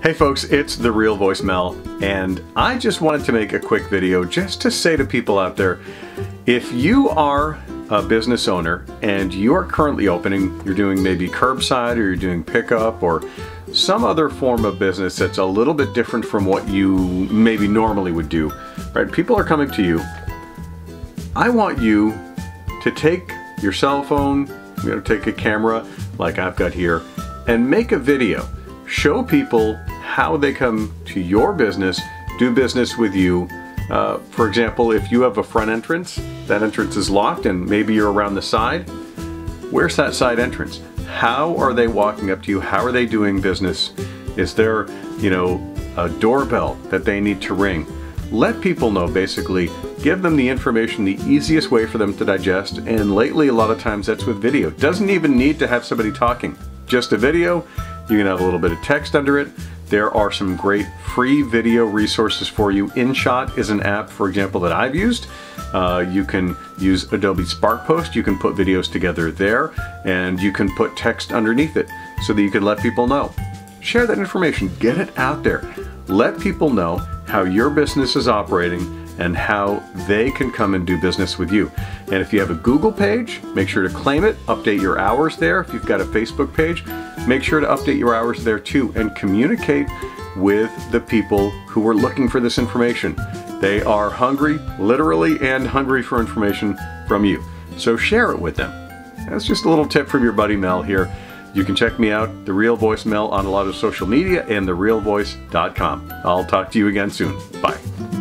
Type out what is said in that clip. Hey folks, it's The Real Voice Mel, and I just wanted to make a quick video just to say to people out there, if you are a business owner and you are currently opening, you're doing maybe curbside or you're doing pickup or some other form of business that's a little bit different from what you maybe normally would do, right? People are coming to you. I want you to take your cell phone, you know, take a camera like I've got here and make a video. Show people how they come to your business, do business with you. For example, if you have a front entrance, that entrance is locked and maybe you're around the side, where's that side entrance? How are they walking up to you? How are they doing business? Is there, you know, a doorbell that they need to ring? Let people know, basically. Give them the information the easiest way for them to digest, and lately a lot of times that's with video. Doesn't even need to have somebody talking. Just a video. You can have a little bit of text under it. There are some great free video resources for you. InShot is an app, for example, that I've used. You can use Adobe Spark Post. You can put videos together there, and you can put text underneath it so that you can let people know. Share that information. Get it out there. Let people know how your business is operating and how they can come and do business with you. And if you have a Google page, make sure to claim it, update your hours there. If you've got a Facebook page, make sure to update your hours there too, and communicate with the people who are looking for this information. They are hungry, literally, and hungry for information from you. So share it with them. That's just a little tip from your buddy Mel here. You can check me out, The Real Voice Mel, on a lot of social media and TheRealVoice.com. I'll talk to you again soon. Bye.